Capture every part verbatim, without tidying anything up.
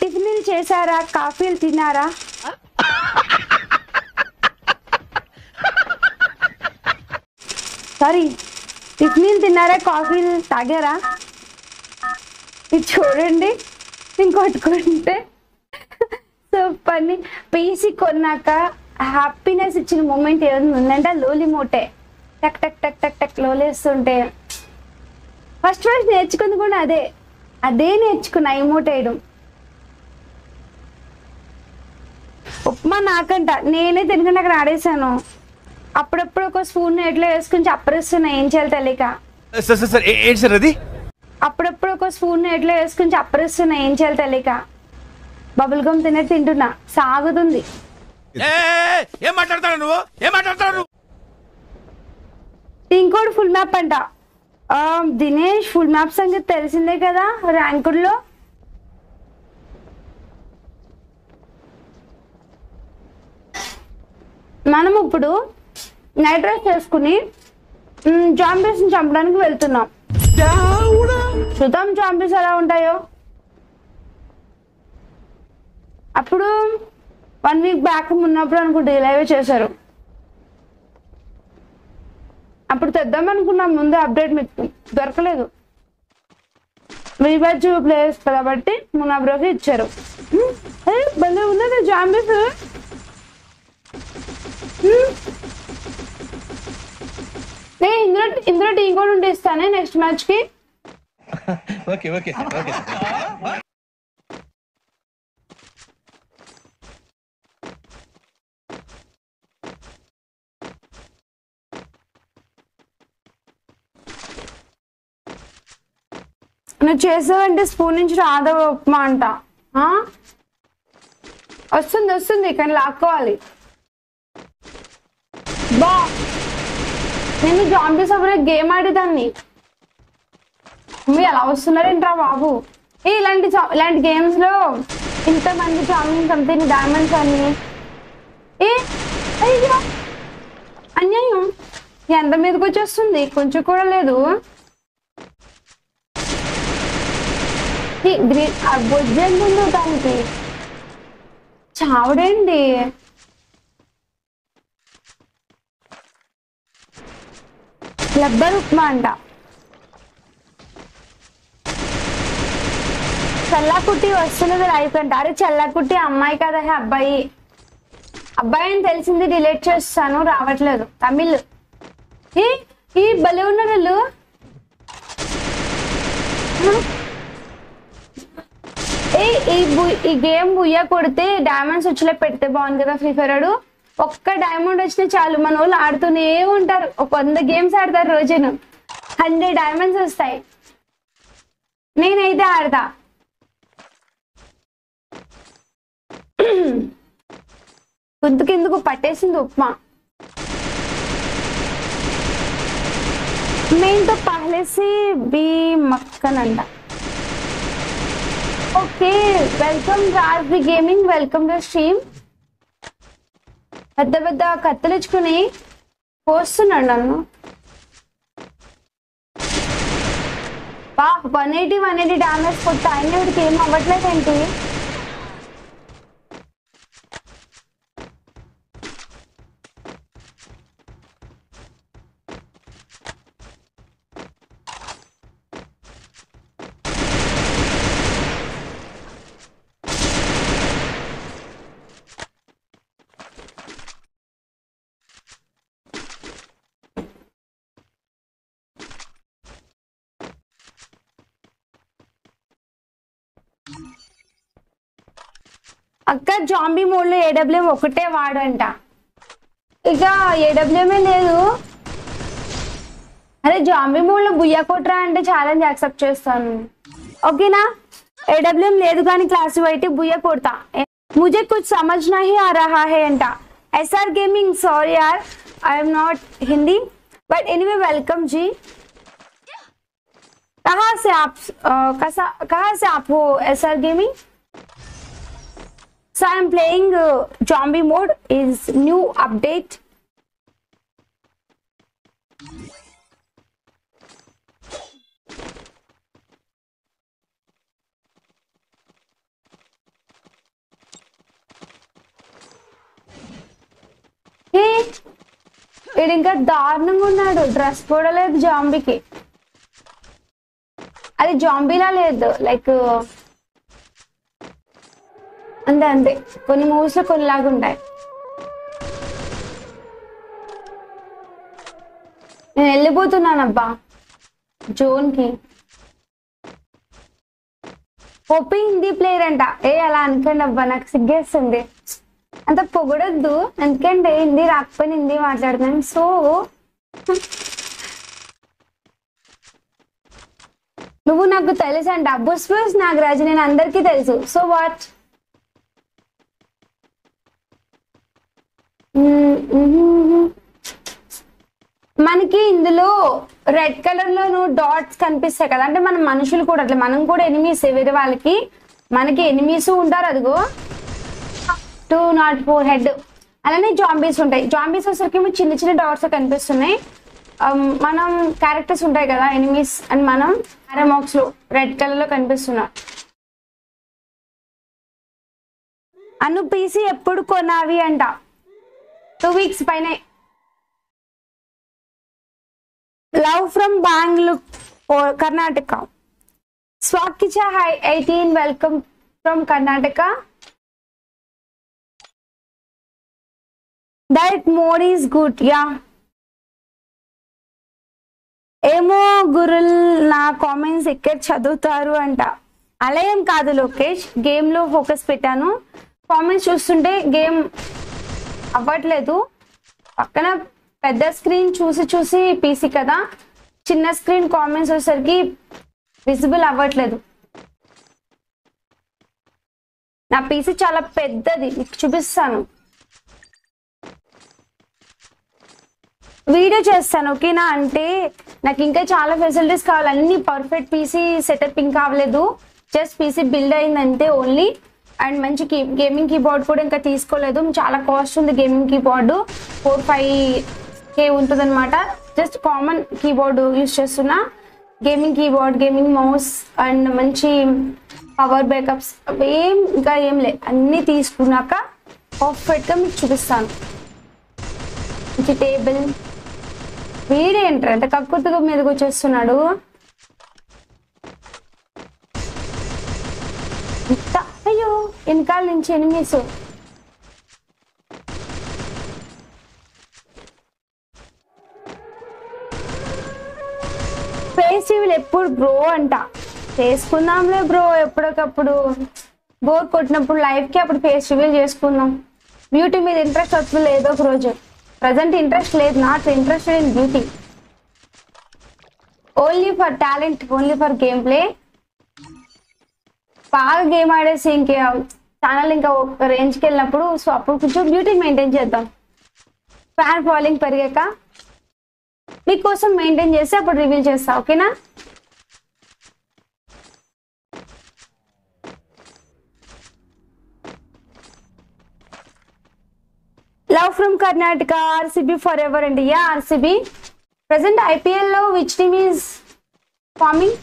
Tiffin చేశారా, కాఫీలు తిన్నారా? సారీ, టిఫిన్ తిన్నారా, కాఫీలు తాగారా? ఇది చూడండి, నేను కొట్టుకుంటే సో పని పీసి కొన్నాక హ్యాపీనెస్ ఇచ్చిన మూమెంట్ ఏదైనా ఉందంటే లోలి మోటే టక్ టక్ టక్ టక్ టక్ లోలేస్తుంటే ఫస్ట్ ఫస్ట్ నేర్చుకుంది కూడా అదే అదే నేర్చుకున్నా ఈ మూట వేయడం. ఉప్మా నాకంట నేనే తినకుండా అక్కడ ఆడేసాను. అప్పుడప్పుడు ఒక స్పూన్ ఎట్లా వేసుకుని చప్పరిస్తున్నా, ఏం చేయాలి తెలియక. అప్పుడప్పుడు ఒక స్పూన్ ఎట్లా వేసుకుని చప్పరిస్తున్నా, ఏం చేయాలి తెలియక. బబుల్ గమ్ తినే తింటున్నా, సాగుతుంది. ఇంకోటి ఫుల్ మ్యాప్ అంట, దినేష్ ఫుల్ మ్యాప్ సంగతి తెలిసిందే కదా ర్యాంకుల్లో. మనం ఇప్పుడు నైట్ డ్రెస్ చేసుకుని జాంబీస్ ని చంపడానికి వెళ్తున్నాం. చూద్దాం జాంబీస్ ఎలా ఉంటాయో. అప్పుడు వన్ వీక్ బ్యాక్ ఉన్నప్పుడు అనుకుంటే లైవ్ చేశారు, అప్పుడు తెద్దాం అనుకున్నాం. ముందు అప్డేట్ మీకు దొరకలేదు, వీబాజు ప్లేస్ కాబట్టి మునాబ్రోకి ఇచ్చారు. భలే ఉన్నది జాంబీస్. ఇందులో ఇందులో టీ కూడా ఉంటే ఇస్తానే నెక్స్ట్ మ్యాచ్ కి. నువ్వు చేసావంటే స్పూన్ నుంచి రాదా ఉప్మా అంట. వస్తుంది వస్తుంది కానీ లాక్కోవాలి. బా నేను జాంబీస్ అప్పుడు గేమ్ ఆడేదాన్ని. మీరు ఎలా వస్తున్నారేంట్రా బాబు. ఏ ఇలాంటి ఇలాంటి గేమ్స్ లో ఇంతమంది జాంబీస్ కంపెనీ డైమండ్స్ అన్ని ఏ అన్యాయం. ఎంత మీదకి వచ్చేస్తుంది, కొంచెం కూడా లేదు. బొజ్జెందు దానికి చావడండి. లబ్బర్ ఉప్మా అంట, చల్లాకుట్టి వస్తున్నది లైఫ్ అంట. అరే చల్లాకుట్టి అమ్మాయి కదా, అబ్బాయి అబ్బాయి అని తెలిసింది. డిలీట్ చేస్తాను, రావట్లేదు. తమిళ్ ఈ భలే ఉన్నారు వాళ్ళు. ఈ గేమ్ బుయ్య కొడితే డైమండ్స్ వచ్చేలా పెడితే బాగుంది కదా. ఫ్రీ ఫైర్ ఆడు ఒక్క డైమండ్ వచ్చినా చాలు, మన వాళ్ళు ఆడుతూనే ఉంటారు. ఒక వంద గేమ్స్ ఆడతారు రోజును, హండ్రెడ్ డైమండ్స్ వస్తాయి. నేనైతే ఆడతా. గుంతుకెందుకు పట్టేసింది ఉప్మా. మెయిన్తో పహలేసి బీ మక్కనంట. Okay welcome Raj B gaming, welcome to stream. పెద్ద పెద్ద కత్తులుచ్చుకుని పోస్తున్నాడు నన్ను. బా one eighty one eighty damage కొట్టు. ఆయన వీడికి ఏం అవ్వట్లేదండి. అక్క జాంబీ మోడ్లో ఏడబ్ల్యూఎం ఒకటే వాడంట, ఇక ఏడబ్ల్యూఎమే లేదు. అదే జాంబీ మోడ్లో బుయ్య కొట్రా అంటే ఛాలెంజ్ యాక్సెప్ట్ చేస్తాను, ఓకేనా? ఏడబ్ల్యూఎం లేదు కానీ క్లాస్ బయట బుయ్య కొడతా. ముజే కుచ్ సమజ్ నహీ ఆ రహా హే అంట. ఎస్ఆర్ గేమింగ్ సారీ యార్, I'm not Hindi but anyway welcome G. కహా సే ఆప్ కహా సే ఆప్ హో SR gaming? So I am playing uh, zombie mode is new update. వీడింకా దారుణంగా ఉన్నాడు, డ్రెస్ కూడా లేదు జాంబీకి. అది జాంబీలా లేదు, లైక్ అంతే అంతే. కొన్ని మూవీస్లో కొన్నిలాగా ఉంటాయి. నేను వెళ్ళిపోతున్నానబ్బా జోన్కి. ఓపింగ్ ది ప్లేయర్ అంట. ఏ అలా అనుకోండి అబ్బా, నాకు సిగ్గేస్తుంది. అంత పొగడొద్దు, ఎందుకంటే హిందీ రాకపోయినా హిందీ మాట్లాడుతున్నాను. సో నువ్వు నాకు తెలుసు అంట బుస్బుస్ నాగరాజు, నేను అందరికీ తెలుసు. సో వాట్ మనకి ఇందులో రెడ్ కలర్ లో నువ్వు డాట్స్ కనిపిస్తాయి కదా, అంటే మన మనుషులు కూడా అట్లా, మనం కూడా ఎనిమీస్, వేరే వాళ్ళకి మనకి ఎనిమీస్ ఉంటారు. అదిగో టూ నాట్ ఫోర్ హెడ్ అలానే జాంబీస్ ఉంటాయి. జాంబీస్ వచ్చేసరికి మీకు చిన్న చిన్న డాట్స్ కనిపిస్తున్నాయి. మనం క్యారెక్టర్స్ ఉంటాయి కదా ఎనిమీస్, అండ్ మనం పారామాక్స్లో రెడ్ కలర్లో కనిపిస్తున్నాం. అను పీసీ ఎప్పుడు కొనావి అంట? టూ వీక్స్ పైనే. Love from Bengaluru Karnataka. స్వాకిచా hi eighteen, welcome from Karnataka. That more is good, yeah. Emo Gurul na comments ekkad chadutaru anta. Ala em kaadu Lokesh, game lo focus pettanu. Comments chustunte game avvatledu. Pakkana pedda screen chusi chusi P C kada, chinna screen comments osariki visible avvatledu. Na P C chala peddadi, chupistanu. Video చేస్తాను ఓకేనా? అంటే నాకు ఇంకా చాలా facilities కావాలి, అన్ని perfect PC setup ఇంకా అవ్వలేదు, జస్ట్ పీసీ బిల్డ్ అయింది అంతే ఓన్లీ. అండ్ మంచి కీ గేమింగ్ కీబోర్డ్ కూడా ఇంకా తీసుకోలేదు, చాలా కాస్ట్ ఉంది gaming keyboard, four five K ఉంటుంది అనమాట. జస్ట్ కామన్ కీబోర్డు యూజ్ చేస్తున్నా, gaming keyboard, gaming mouse and మంచి పవర్ బ్యాకప్స్ ఏం ఇంకా ఏం లేదు. అన్నీ తీసుకున్నాక పర్ఫెక్ట్గా మీకు చూపిస్తాను. మంచి టేబుల్. వీడే ఏంటారు అంటే కక్కుర్తిగా మీదకి వచ్చేస్తున్నాడు. అయ్యో వెనకాల నుంచి ఎనిమిస్. ఫేస్ టీవీలు ఎప్పుడు బ్రో అంట? చేసుకుందాంలే బ్రో, ఎప్పటికప్పుడు బోర్ కొట్టినప్పుడు లైఫ్కి అప్పుడు ఫేస్ టీవీలు చేసుకుందాం. బ్యూటీ మీద ఇంట్రెస్ట్ వస్తుంది ఏదో ఒక రోజు. ప్రజెంట్ ఇంట్రెస్ట్ లేదు, not interested in beauty, only for talent, only for game play. బాగా గేమ్ ఆడేసి ఇంకే ఛానల్ ఇంకా రేంజ్కి వెళ్ళినప్పుడు, సో అప్పుడు కొంచెం బ్యూటీ మెయింటైన్ చేద్దాం. ఫ్యాన్ ఫాలోయింగ్ పెరిగాక మీకోసం మెయింటైన్ చేసి అప్పుడు రివీల్ చేస్తా ఓకేనా? Love from Karnataka, R C B forever and yeah, R C B. Present I P L lo which team is forming?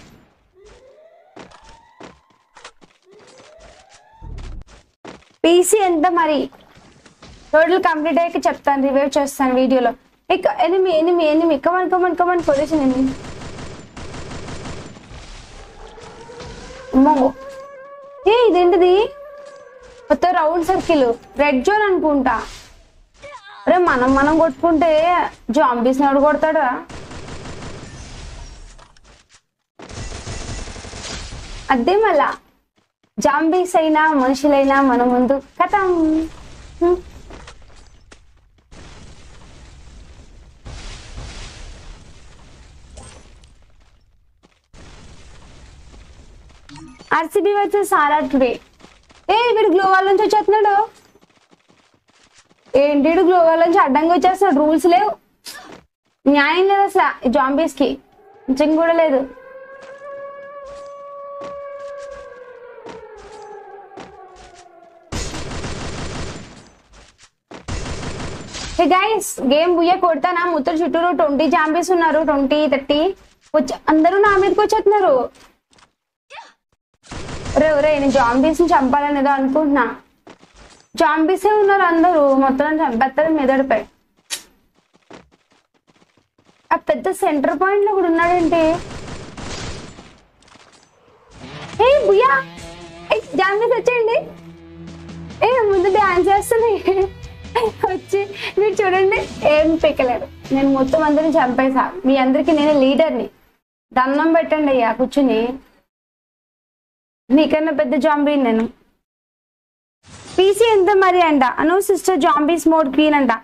P C enta mari. Total complete ayiki cheptanu, review chestanu video lo. Ek enemy enemy enemy come on come on come on collision enemy. Ammo. Hey identadi? Otto round circle red zone anukunta. అరే మనం మనం కొట్టుకుంటే zombies ఎవడు కొడతాడా? అదే మళ్ళా zombies అయినా మనుషులైనా మన ముందు కథం. ఆర్సీబీ వర్సెస్ సారా టుడే. ఏ వీడు గ్లోవాల్ నుంచి వచ్చేస్తున్నాడు, ఏంటి గ్లోబల్ నుంచి అడ్డంగా వచ్చేస్తున్నాడు. రూల్స్ లేవు, న్యాయం లేదు అసలు జాంబీస్కి, నిజంగా కూడా లేదు. హే గైస్, గేమ్ బుయ్య కొడతానా? ముత్తరు చుట్టూరు ట్వంటీ జాంబీస్ ఉన్నారు, ట్వంటీ థర్టీ వచ్చి అందరూ నా మీదకి వచ్చేస్తున్నారు. ఒరే ఒరే నేను జాంబీస్ని చంపాలని ఏదో అనుకుంటున్నా, జాంబీసే ఉన్నారు అందరూ మొత్తం, చంపేస్తారు మెదడుపై. ఆ పెద్ద సెంటర్ పాయింట్ లో కూడా ఉన్నాడంటే ఏ బుయా ఏ జాన్వి వచ్చేయండి ఏ ముందు డాన్స్ చేస్తున్నాయి వచ్చి మీరు చూడండి ఏం పికలేరు నేను మొత్తం అందరిని చంపేసా మీ అందరికి నేను లీడర్ని దన్నం పెట్టండి అయ్యా కూర్చుని నీకన్నా పెద్ద జాంబీ నేను पीसी अंत मरी अंट अनु सिस्टर जॉम्बीस मोड क्वीन अंट